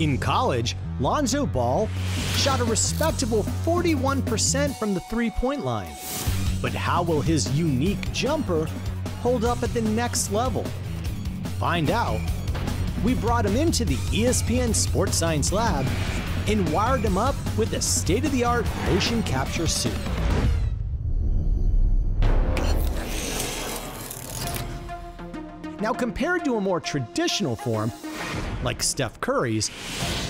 In college, Lonzo Ball shot a respectable 41% from the three-point line. But how will his unique jumper hold up at the next level? Find out. We brought him into the ESPN Sports Science Lab and wired him up with a state-of-the-art motion capture suit. Now, compared to a more traditional form, like Steph Curry's,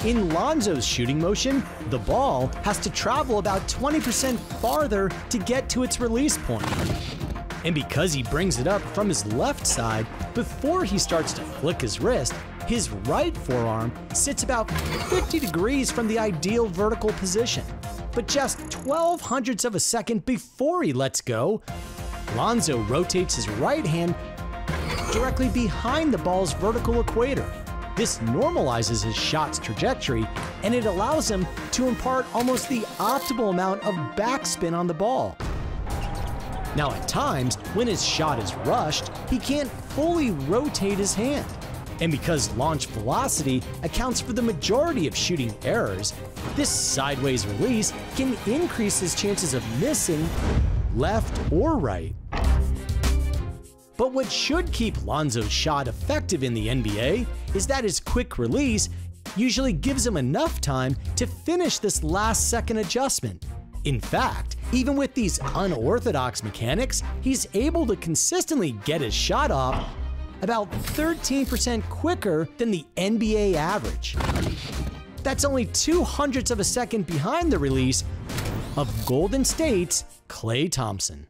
in Lonzo's shooting motion, the ball has to travel about 20% farther to get to its release point. And because he brings it up from his left side, before he starts to flick his wrist, his right forearm sits about 50 degrees from the ideal vertical position. But just 0.12 of a second before he lets go, Lonzo rotates his right hand directly behind the ball's vertical equator. This normalizes his shot's trajectory, and it allows him to impart almost the optimal amount of backspin on the ball. Now, at times, when his shot is rushed, he can't fully rotate his hand. And because launch velocity accounts for the majority of shooting errors, this sideways release can increase his chances of missing left or right. But what should keep Lonzo's shot effective in the NBA is that his quick release usually gives him enough time to finish this last-second adjustment. In fact, even with these unorthodox mechanics, he's able to consistently get his shot off about 13% quicker than the NBA average. That's only 0.02 of a second behind the release of Golden State's Clay Thompson.